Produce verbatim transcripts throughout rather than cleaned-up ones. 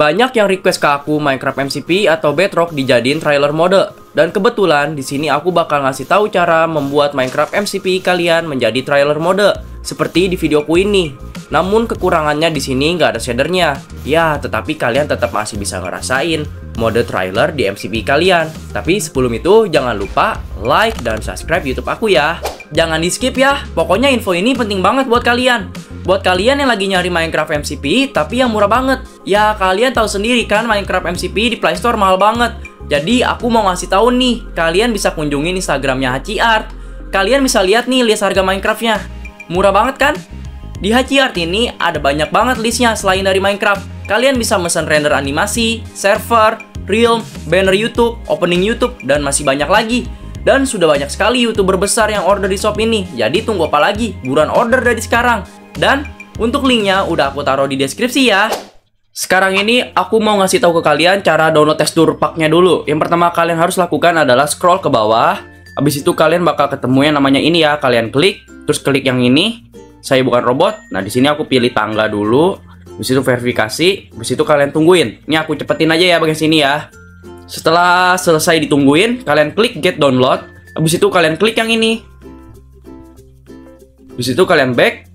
Banyak yang request ke aku Minecraft M C P atau Bedrock dijadiin trailer mode. Dan kebetulan di sini aku bakal ngasih tahu cara membuat Minecraft M C P kalian menjadi trailer mode seperti di videoku ini. Namun kekurangannya di sini nggak ada shadernya. Ya, tetapi kalian tetap masih bisa ngerasain mode trailer di M C P kalian. Tapi sebelum itu jangan lupa like dan subscribe YouTube aku ya. Jangan di skip ya. Pokoknya info ini penting banget buat kalian. Buat kalian yang lagi nyari Minecraft M C P tapi yang murah banget. Ya kalian tahu sendiri kan Minecraft M C P di Play Store mahal banget. Jadi aku mau ngasih tahu nih, kalian bisa kunjungin Instagramnya HaciArt. Kalian bisa lihat nih list harga Minecraftnya. Murah banget kan? Di HaciArt ini ada banyak banget listnya selain dari Minecraft. Kalian bisa mesen render animasi, server, realm, banner YouTube, opening YouTube, dan masih banyak lagi. Dan sudah banyak sekali YouTuber besar yang order di shop ini. Jadi tunggu apa lagi? Buruan order dari sekarang. Dan untuk linknya udah aku taruh di deskripsi ya. Sekarang ini aku mau ngasih tahu ke kalian cara download tekstur packnya dulu. Yang pertama kalian harus lakukan adalah scroll ke bawah. Habis itu kalian bakal ketemu yang namanya ini ya. Kalian klik, terus klik yang ini. Saya bukan robot. Nah di sini aku pilih tangga dulu. Habis itu verifikasi. Habis itu kalian tungguin. Ini aku cepetin aja ya bagian sini ya. Setelah selesai ditungguin, kalian klik get download. Habis itu kalian klik yang ini. Habis itu kalian back.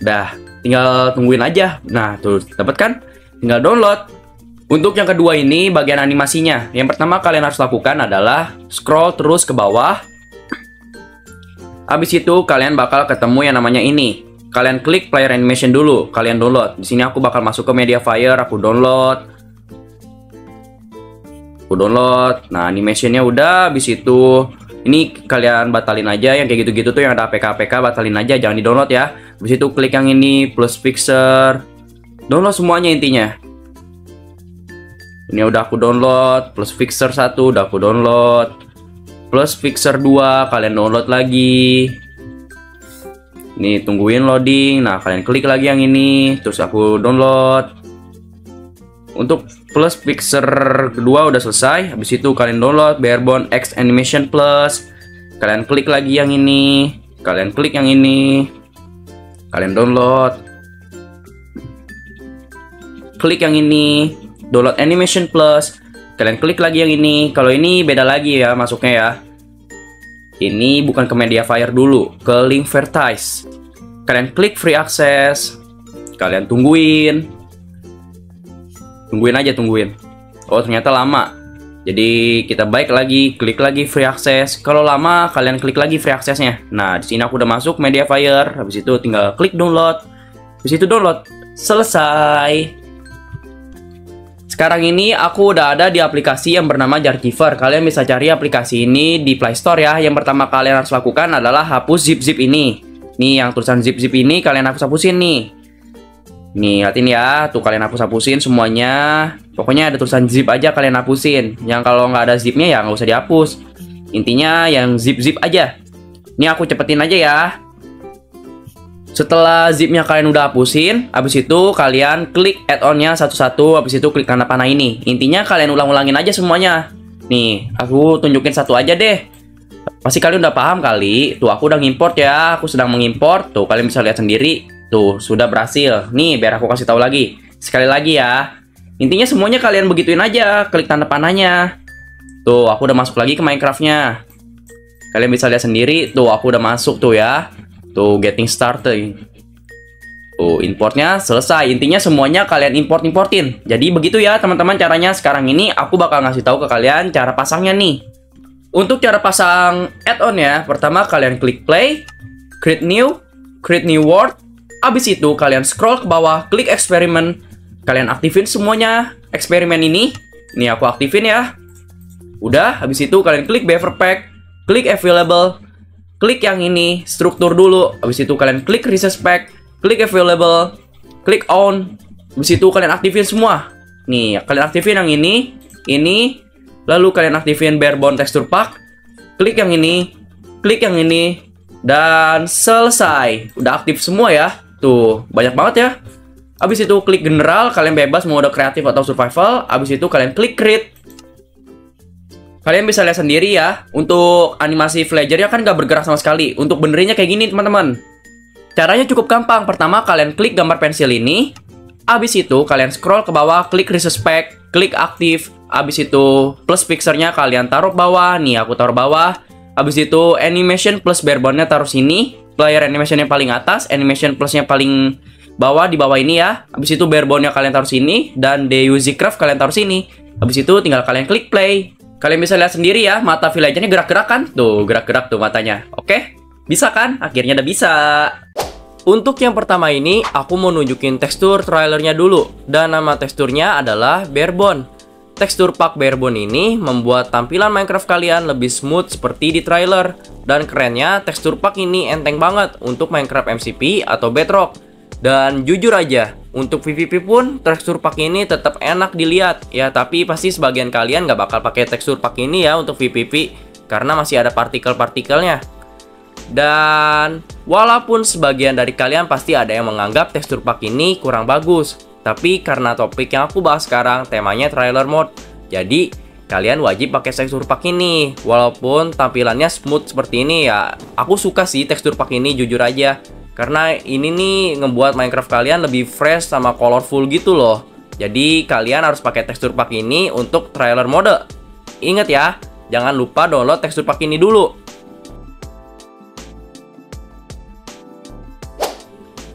Dah, tinggal tungguin aja. Nah, tuh dapat kan? Tinggal download. Untuk yang kedua ini bagian animasinya. Yang pertama kalian harus lakukan adalah scroll terus ke bawah. Habis itu kalian bakal ketemu yang namanya ini. Kalian klik player animation dulu, kalian download. Di sini aku bakal masuk ke Mediafire, aku download. Aku download. Nah, animationnya udah. Habis itu ini kalian batalin aja, yang kayak gitu-gitu tuh yang ada A P K A P K batalin aja, jangan di-download ya. Habis itu klik yang ini plus fixer. Download semuanya intinya. Ini udah aku download, plus fixer satu udah aku download. Plus fixer dua kalian download lagi. Ini tungguin loading. Nah, kalian klik lagi yang ini, terus aku download. Untuk plus fixer kedua udah selesai. Habis itu kalian download Barebone X Animation Plus. Kalian klik lagi yang ini. Kalian klik yang ini. Kalian download. Klik yang ini. Download Animation Plus. Kalian klik lagi yang ini. Kalau ini beda lagi ya masuknya ya. Ini bukan ke Mediafire dulu, ke Linkvertise. Kalian klik free access. Kalian tungguin. Tungguin aja, tungguin. Oh, ternyata lama. Jadi, kita baik lagi, klik lagi free access. Kalau lama, kalian klik lagi free accessnya. Nah, di sini aku udah masuk Mediafire. Habis itu tinggal klik download. Habis itu download. Selesai. Sekarang ini aku udah ada di aplikasi yang bernama ZArchiver. Kalian bisa cari aplikasi ini di Play Store ya. Yang pertama kalian harus lakukan adalah hapus zip-zip ini. Nih, yang tulisan zip-zip ini kalian hapus-hapusin nih. Nih, liatin ya, tuh kalian hapus-hapusin semuanya. Pokoknya ada tulisan zip aja kalian hapusin. Yang kalau nggak ada zipnya ya nggak usah dihapus. Intinya yang zip-zip aja. Ini aku cepetin aja ya. Setelah zipnya kalian udah hapusin, habis itu kalian klik add-onnya satu-satu, habis itu klik tanda panah ini. Intinya kalian ulang-ulangin aja semuanya. Nih, aku tunjukin satu aja deh. Pasti kalian udah paham kali. Tuh, aku udah ngimport ya. Aku sedang mengimport. Tuh, kalian bisa lihat sendiri. Tuh, sudah berhasil. Nih, biar aku kasih tahu lagi. Sekali lagi ya. Intinya semuanya kalian begituin aja. Klik tanda panahnya. Tuh, aku udah masuk lagi ke Minecraft-nya. Kalian bisa lihat sendiri. Tuh, aku udah masuk tuh ya. Tuh, getting started. Tuh, importnya selesai. Intinya semuanya kalian import-importin. Jadi begitu ya, teman-teman caranya. Sekarang ini aku bakal ngasih tahu ke kalian cara pasangnya nih. Untuk cara pasang add-on ya. Pertama, kalian klik play. Create new. Create new world. Abis itu kalian scroll ke bawah, klik eksperimen. Kalian aktifin semuanya eksperimen ini. Ini aku aktifin ya. Udah, habis itu kalian klik buffer pack, klik available, klik yang ini, struktur dulu. Habis itu kalian klik resource pack, klik available, klik on. Habis itu kalian aktifin semua. Nih, kalian aktifin yang ini, ini. Lalu kalian aktifin barebone texture pack. Klik yang ini, klik yang ini. Dan selesai. Udah aktif semua ya. Tuh, banyak banget ya. Abis itu klik general, kalian bebas mode kreatif atau survival. Abis itu kalian klik create. Kalian bisa lihat sendiri ya. Untuk animasi villager-nya kan nggak bergerak sama sekali. Untuk benerinnya kayak gini teman-teman. Caranya cukup gampang. Pertama kalian klik gambar pensil ini. Abis itu kalian scroll ke bawah, klik Resource Pack, klik aktif. Abis itu plus picture-nya kalian taruh bawah. Nih aku taruh bawah. Abis itu animation plus barebone-nya taruh sini. Player animation yang paling atas, animation plus-nya paling bawah di bawah ini ya. Abis itu barebone-nya kalian taruh sini dan DUZcraft kalian taruh sini. Abis itu tinggal kalian klik play. Kalian bisa lihat sendiri ya, mata villager-nya gerak-gerak kan? Tuh, gerak-gerak tuh matanya. Oke? Bisa kan? Akhirnya udah bisa. Untuk yang pertama ini, aku mau nunjukin tekstur trailernya dulu. Dan nama teksturnya adalah Barebone. Tekstur pack Barebone ini membuat tampilan Minecraft kalian lebih smooth seperti di trailer. Dan kerennya, tekstur pack ini enteng banget untuk Minecraft M C P atau Bedrock. Dan jujur aja, untuk PvP pun tekstur pack ini tetap enak dilihat. Ya, tapi pasti sebagian kalian nggak bakal pakai tekstur pack ini ya untuk PvP. Karena masih ada partikel-partikelnya. Dan walaupun sebagian dari kalian pasti ada yang menganggap tekstur pack ini kurang bagus, tapi karena topik yang aku bahas sekarang temanya trailer mode, jadi kalian wajib pakai tekstur pack ini. Walaupun tampilannya smooth seperti ini ya, aku suka sih tekstur pack ini jujur aja. Karena ini nih ngebuat Minecraft kalian lebih fresh sama colorful gitu loh. Jadi kalian harus pakai tekstur pack ini untuk trailer mode. Ingat ya, jangan lupa download tekstur pack ini dulu.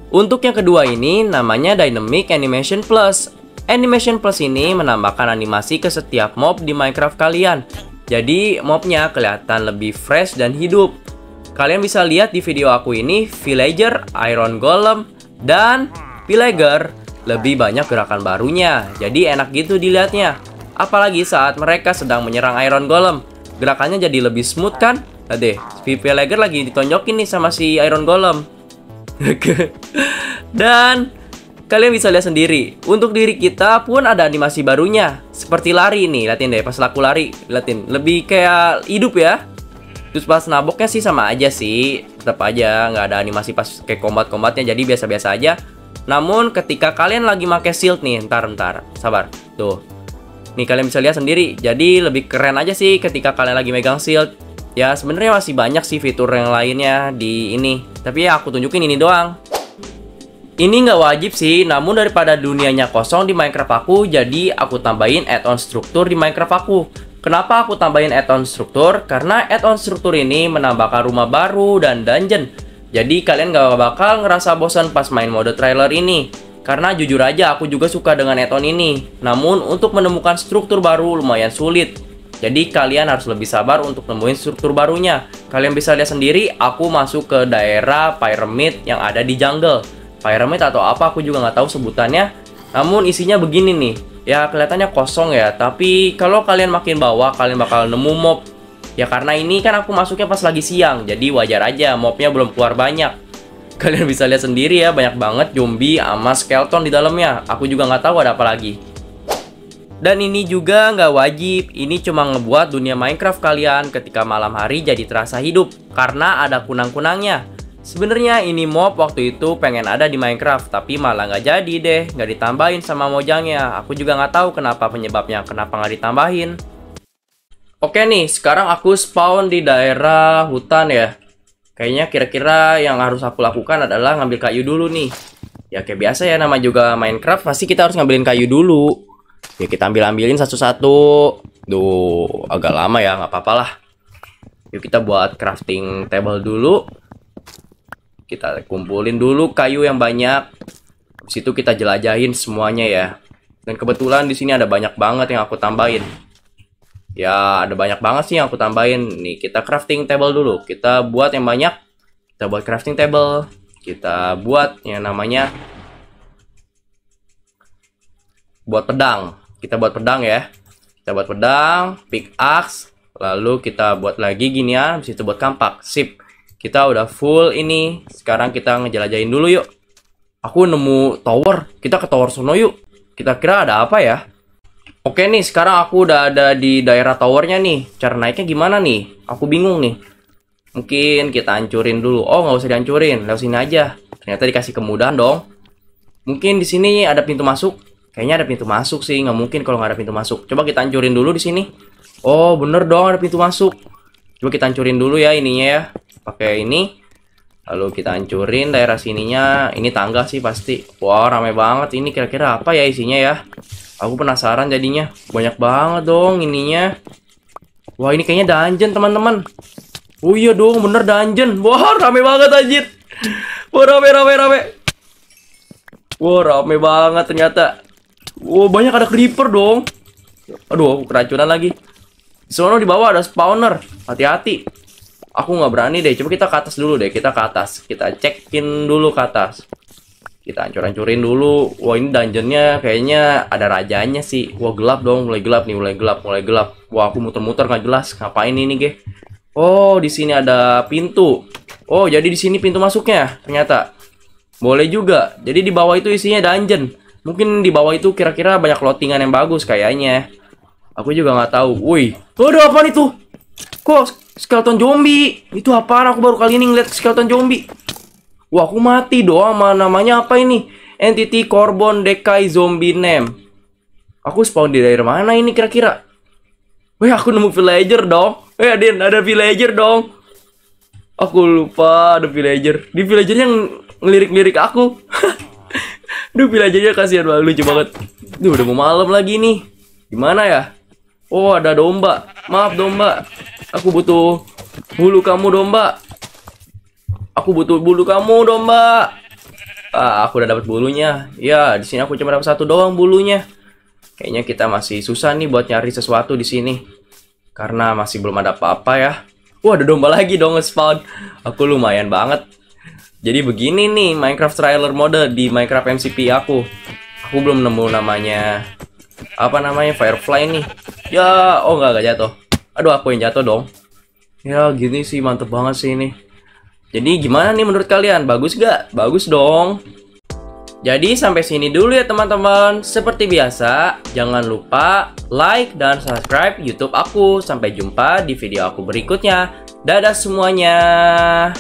Untuk yang kedua ini namanya Dynamic Animation Plus. Animation Plus ini menambahkan animasi ke setiap mob di Minecraft kalian. Jadi mobnya kelihatan lebih fresh dan hidup. Kalian bisa lihat di video aku ini, villager, iron golem, dan pillager lebih banyak gerakan barunya. Jadi enak gitu dilihatnya. Apalagi saat mereka sedang menyerang iron golem. Gerakannya jadi lebih smooth kan? Nah deh, si pillager lagi ditonjokin nih sama si iron golem. Dan kalian bisa lihat sendiri, untuk diri kita pun ada animasi barunya. Seperti lari nih, liatin deh pas laku lari, liatin lebih kayak hidup ya. Terus pas naboknya sih sama aja sih, tetap aja nggak ada animasi pas kayak combat-combatnya, jadi biasa-biasa aja. Namun ketika kalian lagi pakai shield nih, ntar-ntar, sabar, tuh. Nih kalian bisa lihat sendiri, jadi lebih keren aja sih ketika kalian lagi megang shield. Ya sebenarnya masih banyak sih fitur yang lainnya di ini, tapi ya aku tunjukin ini doang. Ini nggak wajib sih, namun daripada dunianya kosong di Minecraft aku, jadi aku tambahin add-on struktur di Minecraft aku. Kenapa aku tambahin add-on struktur? Karena add-on struktur ini menambahkan rumah baru dan dungeon. Jadi kalian nggak bakal ngerasa bosan pas main mode trailer ini. Karena jujur aja aku juga suka dengan add-on ini. Namun untuk menemukan struktur baru lumayan sulit. Jadi kalian harus lebih sabar untuk nemuin struktur barunya. Kalian bisa lihat sendiri, aku masuk ke daerah pyramid yang ada di jungle. Pyramid atau apa aku juga nggak tahu sebutannya. Namun isinya begini nih. Ya kelihatannya kosong ya, tapi kalau kalian makin bawah kalian bakal nemu mob. Ya karena ini kan aku masuknya pas lagi siang, jadi wajar aja mobnya belum keluar banyak. Kalian bisa lihat sendiri ya, banyak banget zombie sama skeleton di dalamnya. Aku juga nggak tahu ada apa lagi. Dan ini juga nggak wajib, ini cuma ngebuat dunia Minecraft kalian ketika malam hari jadi terasa hidup karena ada kunang-kunangnya. Sebenarnya ini mob waktu itu pengen ada di Minecraft, tapi malah nggak jadi deh, nggak ditambahin sama mojangnya. Aku juga nggak tahu kenapa penyebabnya, kenapa nggak ditambahin. Oke nih, sekarang aku spawn di daerah hutan ya. Kayaknya kira-kira yang harus aku lakukan adalah ngambil kayu dulu nih. Ya kayak biasa ya, nama juga Minecraft, pasti kita harus ngambilin kayu dulu. Ya kita ambil-ambilin satu-satu. Duh, agak lama ya, nggak apa-apa lah. Yuk kita buat crafting table dulu. Kita kumpulin dulu kayu yang banyak. Habis itu kita jelajahin semuanya ya. Dan kebetulan di sini ada banyak banget yang aku tambahin. Ya, ada banyak banget sih yang aku tambahin. Nih, kita crafting table dulu. Kita buat yang banyak. Kita buat crafting table. Kita buat yang namanya buat pedang. Kita buat pedang ya. Kita buat pedang, pickaxe, lalu kita buat lagi ginian, habis itu buat kampak. Sip. Kita udah full ini. Sekarang kita ngejelajahin dulu yuk. Aku nemu tower. Kita ke tower sono yuk. Kita kira ada apa ya? Oke nih, sekarang aku udah ada di daerah towernya nih. Cara naiknya gimana nih? Aku bingung nih. Mungkin kita hancurin dulu. Oh, nggak usah dihancurin. Lewat sini aja. Ternyata dikasih kemudahan dong. Mungkin di sini ada pintu masuk. Kayaknya ada pintu masuk sih, nggak mungkin kalau nggak ada pintu masuk. Coba kita hancurin dulu di sini. Oh, bener dong ada pintu masuk. Coba kita hancurin dulu ya ininya ya. Pakai ini. Lalu kita hancurin daerah sininya. Ini tangga sih pasti. Wah, rame banget. Ini kira-kira apa ya isinya ya? Aku penasaran jadinya. Banyak banget dong ininya. Wah, ini kayaknya dungeon teman-teman. Oh iya dong, bener dungeon. Wah, rame banget anjir. Wah, rame, rame, rame. Wah, rame banget ternyata. Wah, banyak ada creeper dong. Aduh, aku keracunan lagi. Sono di bawah ada spawner. Hati-hati. Aku nggak berani deh. Coba kita ke atas dulu deh. Kita ke atas. Kita cekin dulu ke atas. Kita hancur-hancurin dulu. Wah, ini dungeonnya kayaknya ada rajanya sih. Wah, gelap dong. Mulai gelap nih. Mulai gelap. Mulai gelap. Wah, aku muter-muter nggak jelas. Ngapain ini, Ge? Oh, di sini ada pintu. Oh, jadi di sini pintu masuknya. Ternyata. Boleh juga. Jadi di bawah itu isinya dungeon. Mungkin di bawah itu kira-kira banyak lottingan yang bagus kayaknya. Aku juga nggak tahu. Wih. Waduh, apaan itu? Kok skeleton zombie? Itu apaan? Aku baru kali ini ngeliat skeleton zombie. Wah, aku mati doang. Sama namanya apa ini? Entity Carbon Decay Zombie Name. Aku spawn di daerah mana ini kira-kira? Wih, aku nemu villager dong. Wih, Adin, ada villager dong. Aku lupa ada villager. Di villager yang ngelirik-ngelirik aku. Duh, villagernya kasihan banget. Lucu banget. Duh, udah mau malam lagi nih. Gimana ya? Oh, ada domba. Maaf domba. Aku butuh bulu kamu domba. Aku butuh bulu kamu domba. Ah, aku udah dapat bulunya. Ya, di sini aku cuma dapat satu doang bulunya. Kayaknya kita masih susah nih buat nyari sesuatu di sini. Karena masih belum ada apa-apa ya. Wah, ada domba lagi dong nge-spawn. Aku lumayan banget. Jadi begini nih Minecraft trailer mode di Minecraft M C P aku. Aku belum nemu namanya. Apa namanya? Firefly nih. Ya, oh enggak enggak jatuh. Aduh, aku yang jatuh dong. Ya, gini sih mantep banget sih ini. Jadi gimana nih menurut kalian? Bagus gak? Bagus dong. Jadi sampai sini dulu ya teman-teman. Seperti biasa, jangan lupa like dan subscribe YouTube aku. Sampai jumpa di video aku berikutnya. Dadah semuanya.